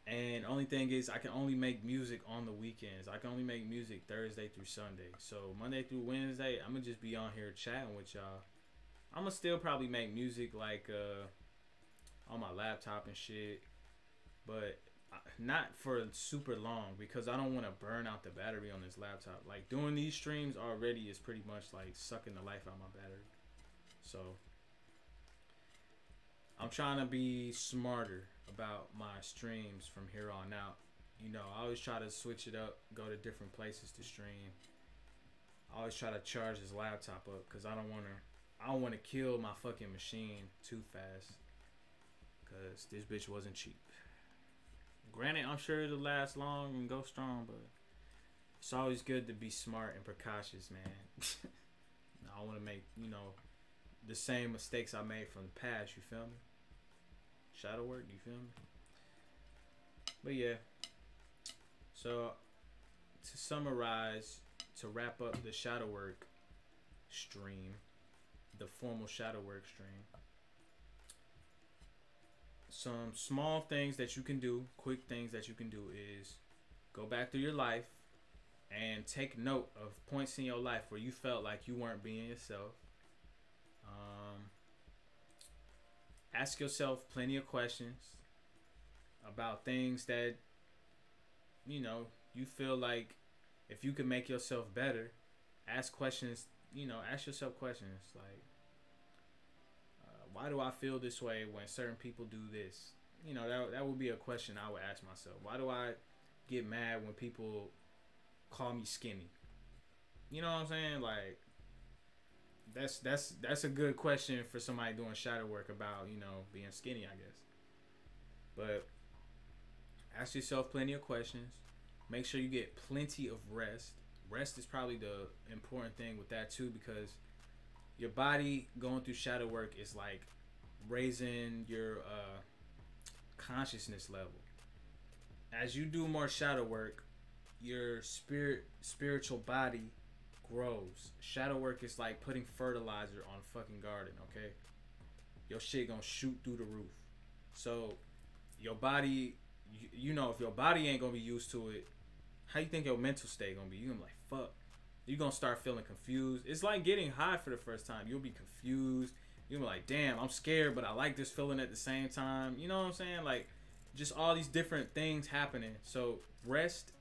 And only thing is, I can only make music on the weekends. I can only make music Thursday through Sunday. So Monday through Wednesday, I'm gonna just be on here chatting with y'all. I'm gonna still probably make music like uh, on my laptop and shit, but not for super long, because I don't want to burn out the battery on this laptop. Like, doing these streams already is pretty much like sucking the life out of my battery. So I'm trying to be smarter about my streams from here on out. You know, I always try to switch it up, go to different places to stream. I always try to charge this laptop up, because I don't want to I don't want to kill my fucking machine too fast, because this bitch wasn't cheap. Granted, I'm sure it'll last long and go strong, but it's always good to be smart and precautious, man. I don't want to make, you know, the same mistakes I made from the past, you feel me? Shadow work, you feel me? But yeah, so to summarize, to wrap up the shadow work stream, the formal shadow work stream, some small things that you can do, quick things that you can do, is go back through your life and take note of points in your life where you felt like you weren't being yourself. Um, ask yourself plenty of questions about things that, you know, you feel like if you can make yourself better, ask questions, you know, ask yourself questions like, uh, why do I feel this way when certain people do this? You know, that, that would be a question I would ask myself. Why do I get mad when people call me skinny? You know what I'm saying? Like, That's that's that's a good question for somebody doing shadow work about, you know, being skinny, I guess. But ask yourself plenty of questions. Make sure you get plenty of rest. Rest is probably the important thing with that too, because your body going through shadow work is like raising your uh, consciousness level. As you do more shadow work, your spirit spiritual body grows. Shadow work is like putting fertilizer on a fucking garden, okay? Your shit gonna shoot through the roof. So your body, you, you know, if your body ain't gonna be used to it, how you think your mental state gonna be? You gonna be like, fuck. You're gonna start feeling confused. It's like getting high for the first time. You'll be confused. You'll be like, damn, I'm scared, but I like this feeling at the same time. You know what I'm saying? Like, just all these different things happening. So rest,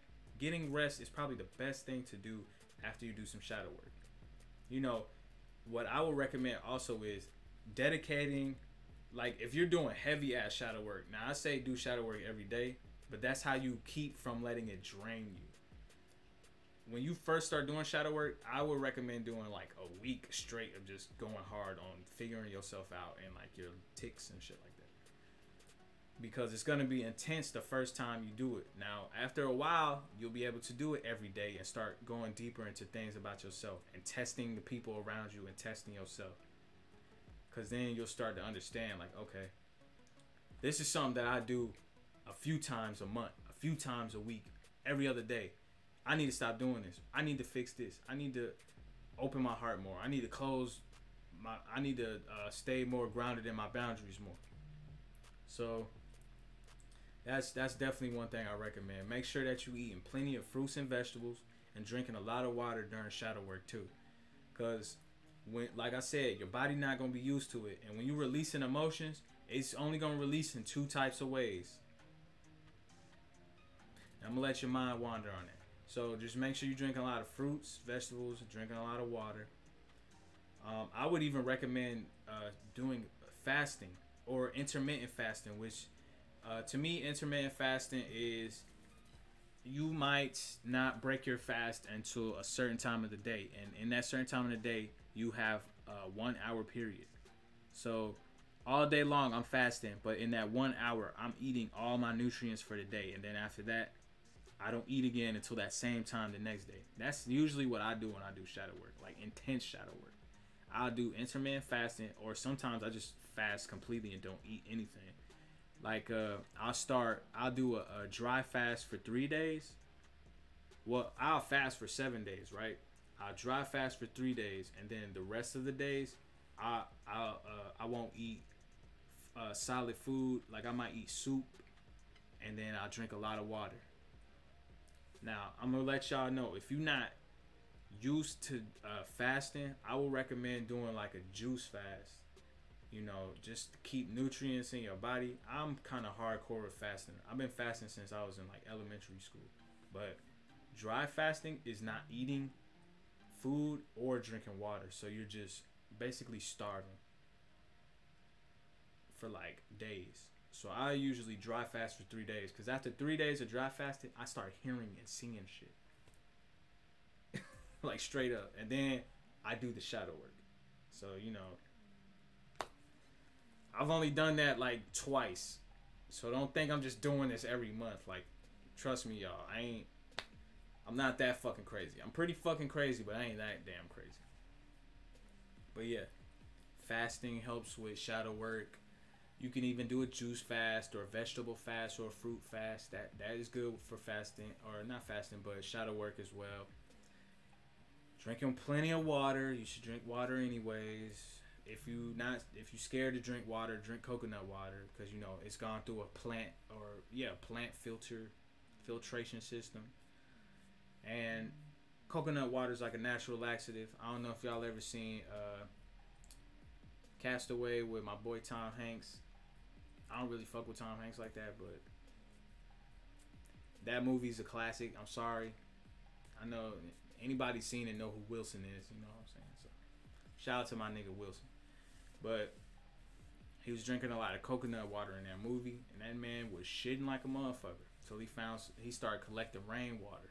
getting rest is probably the best thing to do after you do some shadow work. You know, what I would recommend also is dedicating, like, if you're doing heavy ass shadow work, now I say do shadow work every day, but that's how you keep from letting it drain you. When you first start doing shadow work, I would recommend doing like a week straight of just going hard on figuring yourself out and like your tics and shit like that, because it's going to be intense the first time you do it. Now, after a while, you'll be able to do it every day and start going deeper into things about yourself and testing the people around you and testing yourself. Because then you'll start to understand, like, okay, this is something that I do a few times a month, a few times a week, every other day. I need to stop doing this. I need to fix this. I need to open my heart more. I need to close my, I need to uh, stay more grounded in my boundaries more. So That's that's definitely one thing I recommend. Make sure that you're eating plenty of fruits and vegetables and drinking a lot of water during shadow work too, because when, like I said, your body not gonna be used to it, and when you're releasing emotions, it's only gonna release in two types of ways. And I'm gonna let your mind wander on that. So just make sure you drink a lot of fruits, vegetables, drinking a lot of water. Um, I would even recommend uh, doing fasting or intermittent fasting, which. Uh, to me, intermittent fasting is you might not break your fast until a certain time of the day. And in that certain time of the day, you have a one hour period. So all day long, I'm fasting. But in that one hour, I'm eating all my nutrients for the day. And then after that, I don't eat again until that same time the next day. That's usually what I do when I do shadow work, like intense shadow work. I'll do intermittent fasting, or sometimes I just fast completely and don't eat anything. Like, uh, I'll start, I'll do a, a dry fast for three days. Well, I'll fast for seven days, right? I'll dry fast for three days. And then the rest of the days, I, I'll, uh, I won't eat uh, solid food. Like, I might eat soup and then I'll drink a lot of water. Now, I'm going to let y'all know, if you're not used to uh, fasting, I will recommend doing like a juice fast. You know, just to keep nutrients in your body. I'm kind of hardcore with fasting. I've been fasting since I was in like elementary school. But dry fasting is not eating food or drinking water. So you're just basically starving for like days. So I usually dry fast for three days. Because after three days of dry fasting, I start hearing and seeing shit. Like straight up. And then I do the shadow work. So, you know, I've only done that like twice. So don't think I'm just doing this every month. Like, trust me, y'all. I ain't. I'm not that fucking crazy. I'm pretty fucking crazy, but I ain't that damn crazy. But yeah. Fasting helps with shadow work. You can even do a juice fast or a vegetable fast or a fruit fast. That that is good for fasting, or not fasting, but shadow work as well. Drinking plenty of water. You should drink water anyways. If you not if you're scared to drink water, drink coconut water, because you know it's gone through a plant or yeah, plant filter filtration system. And coconut water is like a natural laxative. I don't know if y'all ever seen uh Castaway with my boy Tom Hanks. I don't really fuck with Tom Hanks like that, but that movie's a classic. I'm sorry. I know anybody seen it know who Wilson is, you know what I'm saying? So shout out to my nigga Wilson. But he was drinking a lot of coconut water in that movie, and that man was shitting like a motherfucker. So he found he started collecting rainwater,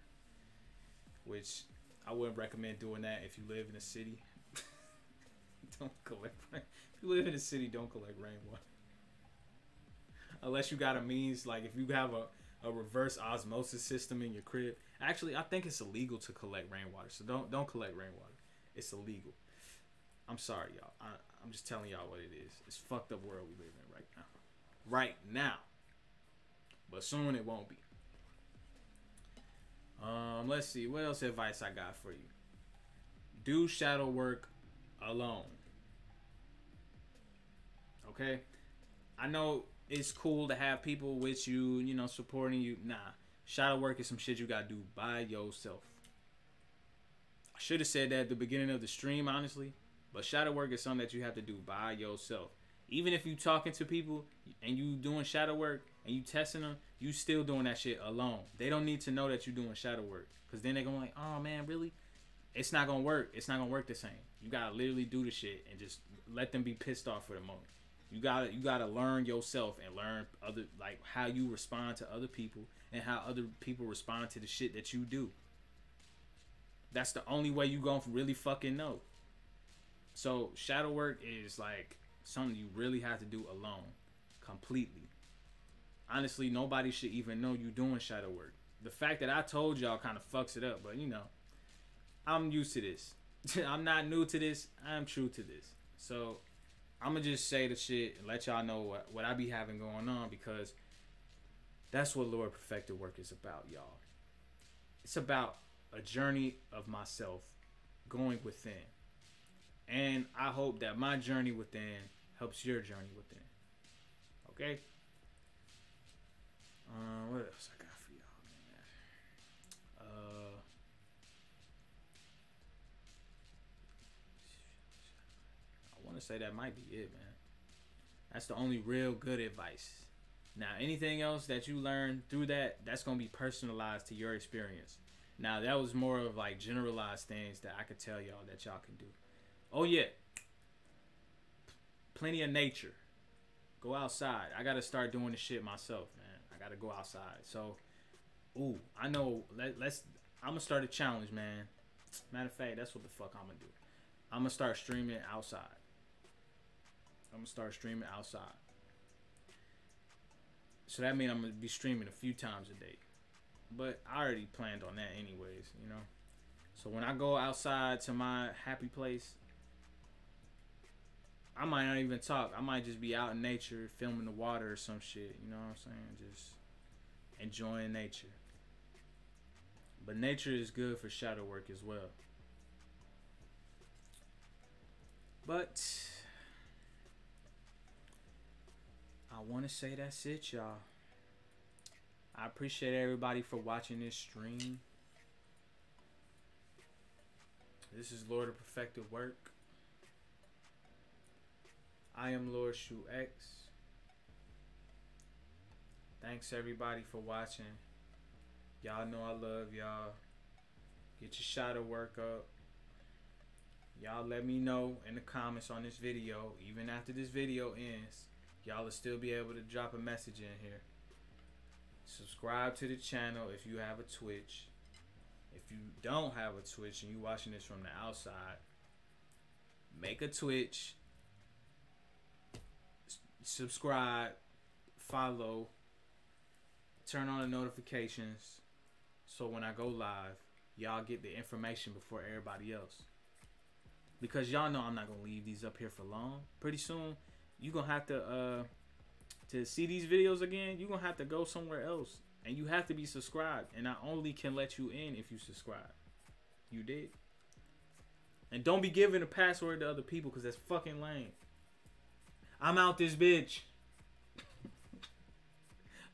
which I wouldn't recommend doing that if you live in a city. Don't collect rain. If you live in a city, don't collect rainwater. Unless you got a means, like if you have a, a reverse osmosis system in your crib. Actually, I think it's illegal to collect rainwater, so don't don't collect rainwater. It's illegal. I'm sorry, y'all. I'm just telling y'all what it is. It's fucked up world we live in right now. Right now. But soon it won't be. Um, let's see. What else advice I got for you? Do shadow work alone. Okay? I know it's cool to have people with you, you know, supporting you. Nah. Shadow work is some shit you gotta do by yourself. I should have said that at the beginning of the stream, honestly. But shadow work is something that you have to do by yourself. Even if you talking to people and you doing shadow work and you testing them, you still doing that shit alone. They don't need to know that you doing shadow work, because then they're going like, oh man, really? It's not going to work. It's not going to work the same. You got to literally do the shit and just let them be pissed off for the moment. You got to you got to learn yourself and learn other, like how you respond to other people and how other people respond to the shit that you do. That's the only way you going to really fucking know. So shadow work is like something you really have to do alone, completely. Honestly, nobody should even know you doing shadow work. The fact that I told y'all kind of fucks it up, but you know, I'm used to this. I'm not new to this. I'm true to this. So I'm gonna just say the shit and let y'all know what, what I be having going on, because that's what Lord Perfected Work is about, y'all. It's about a journey of myself going within. And I hope that my journey within helps your journey within. Okay? Uh, what else I got for y'all, man? Uh, I want to say that might be it, man. That's the only real good advice. Now, anything else that you learn through that, that's going to be personalized to your experience. Now, that was more of like generalized things that I could tell y'all that y'all can do. Oh yeah, plenty of nature. Go outside. I gotta start doing this shit myself, man. I gotta go outside. So, ooh, I know. Let, let's. I'm gonna start a challenge, man. Matter of fact, that's what the fuck I'm gonna do. I'm gonna start streaming outside. I'm gonna start streaming outside. So that means I'm gonna be streaming a few times a day. But I already planned on that, anyways. You know. So when I go outside to my happy place, I might not even talk. I might just be out in nature, filming the water or some shit. You know what I'm saying? Just enjoying nature. But nature is good for shadow work as well. But I want to say that's it, y'all. I appreciate everybody for watching this stream. This is Lord of Perfected Work. I am Lord Shu X. Thanks everybody for watching. Y'all know I love y'all. Get your shadow work up. Y'all let me know in the comments on this video. Even after this video ends, y'all will still be able to drop a message in here. Subscribe to the channel if you have a Twitch. If you don't have a Twitch and you're watching this from the outside, make a Twitch. Subscribe, follow, turn on the notifications so when I go live, y'all get the information before everybody else. Because y'all know I'm not gonna leave these up here for long. Pretty soon, you're gonna have to, uh, to see these videos again, you're gonna have to go somewhere else. And you have to be subscribed. And I only can let you in if you subscribe. You did. And don't be giving a password to other people because that's fucking lame. I'm out this bitch.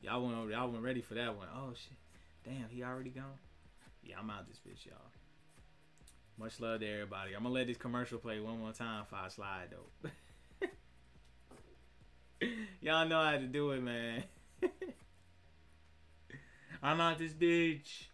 Y'all weren't, y'all weren't ready for that one. Oh, shit. Damn, he already gone? Yeah, I'm out this bitch, y'all. Much love to everybody. I'm going to let this commercial play one more time before I slide, though. Y'all know how to do it, man. I'm out this bitch.